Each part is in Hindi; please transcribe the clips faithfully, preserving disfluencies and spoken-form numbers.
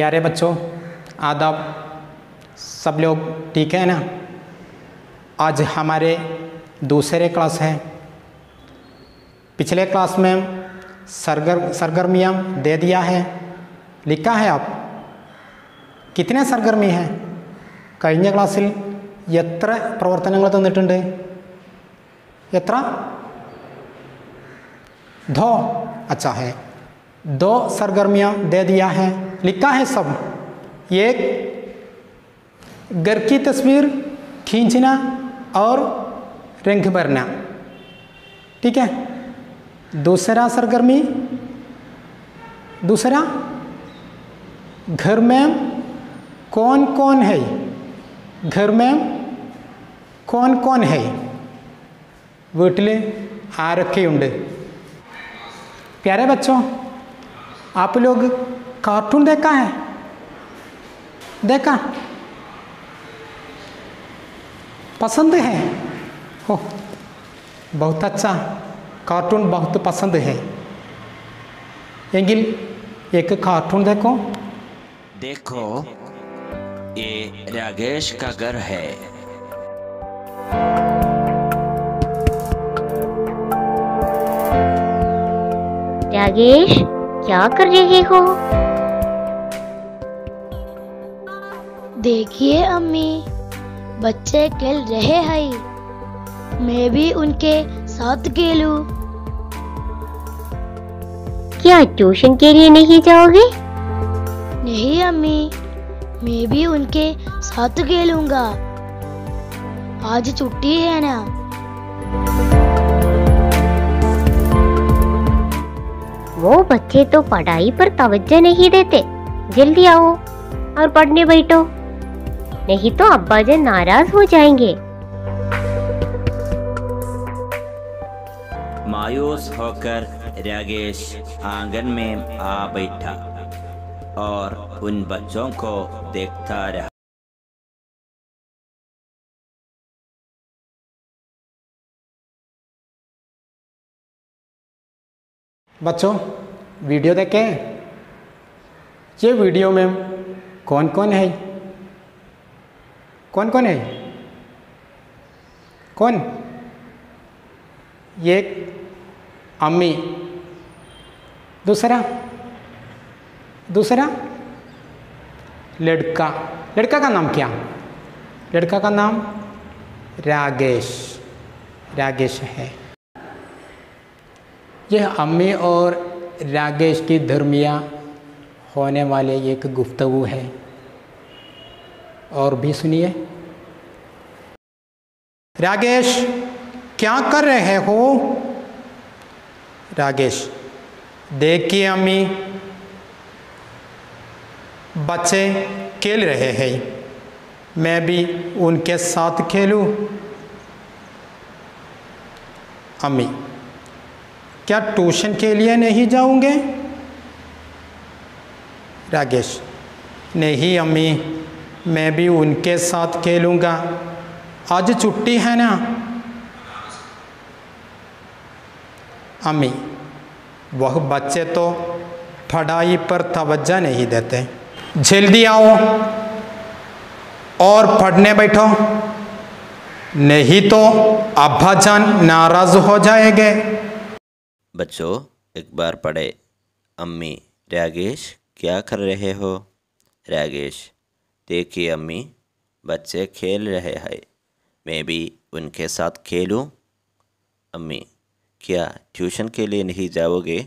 प्यारे बच्चों, आदाब, सब लोग ठीक है ना। आज हमारे दूसरे क्लास है। पिछले क्लास में सरगर सरगर्मियाँ दे दिया है, लिखा है आप कितने सरगर्मी हैं। കഴിഞ്ഞ ക്ലാസ്സിൽ എത്ര പ്രവർത്തനങ്ങൾ തന്നിട്ടുണ്ട്? എത്ര? दो। अच्छा है, दो सरगर्मियाँ दे दिया है, लिखा है सब। एक घर की तस्वीर खींचना और रंग भरना, ठीक है। दूसरा सरगर्मी, दूसरा घर में कौन कौन है, घर में कौन कौन है, വീട്ടിൽ ആരൊക്കെയുണ്ട്। प्यारे बच्चों, आप लोग कार्टून देखा है? देखा, पसंद है? हो, बहुत अच्छा, कार्टून बहुत पसंद है। एंगिल एक कार्टून देखो। देखो, ये राकेश का घर है। राकेश, क्या कर रहे हो? देखिए अम्मी, बच्चे खेल रहे हैं, मैं भी उनके साथ खेलूं। क्या ट्यूशन के लिए नहीं जाओगे? नहीं अम्मी, मैं भी उनके साथ खेलूंगा, आज छुट्टी है ना। वो बच्चे तो पढ़ाई पर तवज्जो नहीं देते। जल्दी आओ और पढ़ने बैठो, नहीं तो अब्बा जान नाराज हो जाएंगे। मायूस होकर राकेश आंगन में आ बैठा और उन बच्चों को देखता रहा। बच्चों, वीडियो देखें। ये वीडियो में कौन कौन है, कौन कौन है? कौन? एक अम्मी, दूसरा दूसरा लड़का। लड़का का नाम क्या? लड़का का नाम राकेश, राकेश है। यह अम्मी और राकेश की दरमियां होने वाले एक गुफ्तगू है, और भी सुनिए। राकेश, क्या कर रहे हो? राकेश, देखिए अम्मी, बच्चे खेल रहे हैं, मैं भी उनके साथ खेलूं। अम्मी, क्या ट्यूशन के लिए नहीं जाओगे? राकेश, नहीं अम्मी, मैं भी उनके साथ खेलूंगा, आज छुट्टी है ना। अम्मी, वह बच्चे तो पढ़ाई पर तवज्जो नहीं देते। जल्दी आओ और पढ़ने बैठो, नहीं तो अब्बा जान नाराज हो जाएंगे। बच्चों, एक बार पढ़े। अम्मी, राकेश, क्या कर रहे हो? राकेश, देखिए अम्मी, बच्चे खेल रहे हैं, मैं भी उनके साथ खेलूं। अम्मी, क्या ट्यूशन के लिए नहीं जाओगे?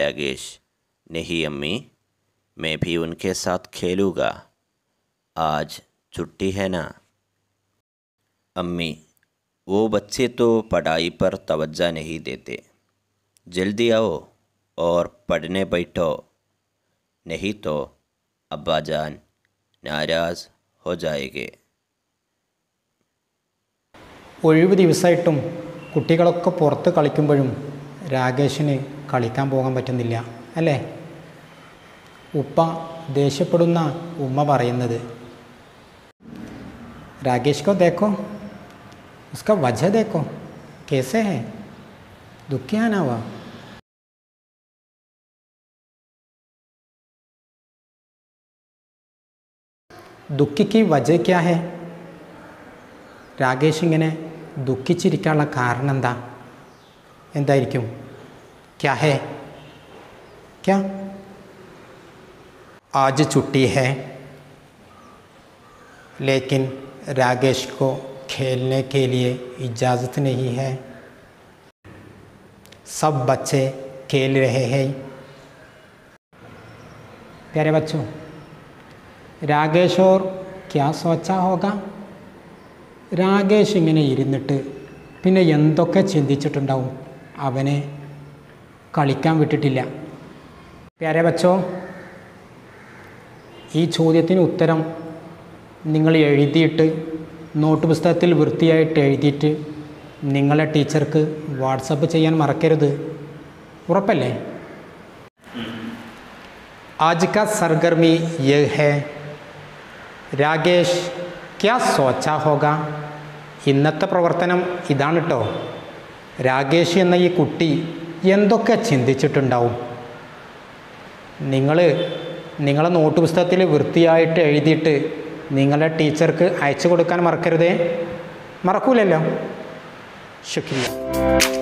राकेश, नहीं अम्मी, मैं भी उनके साथ खेलूँगा, आज छुट्टी है ना। अम्मी, वो बच्चे तो पढ़ाई पर तवज्जो नहीं देते। जल्दी आओ और पढ़ने बैठो, नहीं तो अब्बा जान नाराज हो जाएगे। ഒഴിവ് ദിവസമായിട്ടും കുട്ടികളൊക്കെ പുറത്ത് കളിക്കുമ്പോഴും രാകേഷിന് കളിക്കാൻ പോകാൻ പറ്റുന്നില്ല അല്ലേ? ഉപ്പ ദേഷ്യപ്പെടുന്ന ഉമ്മ പറയുന്നത്, രാകേഷ് കോ देखो, उसका वजह देखो, कैसे है, दुखी है ना हुआ। दुख की वजह क्या है? राकेश इंगने ദുഃഖിച്ചിരിക്കാനുള്ള കാരണം എന്താ? എന്തായിരിക്കും? क्या है? क्या आज छुट्टी है लेकिन राकेश को खेलने के लिए इजाज़त नहीं है। सब बच्चे खेल रहे हैं। प्यारे बच्चों, राकेश और क्या सोचा होगा? राकेश इंगने इरुन्निट्ट पिन्ने एंतोक्के चिंतिच्चिट्टुंडावुम? അവനെ കളിക്കാൻ വിട്ടിട്ടില്ല. പ്യാരെ ബച്ചോ, ഈ ചോദ്യത്തിന് ഉത്തരം നിങ്ങൾ എഴുതിയിട്ട് നോട്ട് പുസ്തകത്തിൽ വൃത്തിയായിട്ട് എഴുതിയിട്ട് നിങ്ങളെ ടീച്ചർക്ക് വാട്സപ്പ് ചെയ്യാൻ മറക്കരുത്. ഉറപ്പല്ലേ? आज का सरगर्मी ये है राकेश क्या सोचा होगा. ഇന്നത്തെ പ്രവർത്തനം ഇതാണ് ട്ടോ. രാകേഷ് എന്ന ഈ കുട്ടി എന്തൊക്കെ ചിന്തിച്ചിട്ടുണ്ടാവും? നിങ്ങൾ നിങ്ങളെ നോട്ട് പുസ്തകത്തിൽ വൃത്തിയായിട്ട് എഴുതിയിട്ട് നിങ്ങളെ ടീച്ചർക്ക് അയച്ചു കൊടുക്കാൻ മറക്കരുതേ. മറക്കൂലല്ലോ. ശുക്രിയ.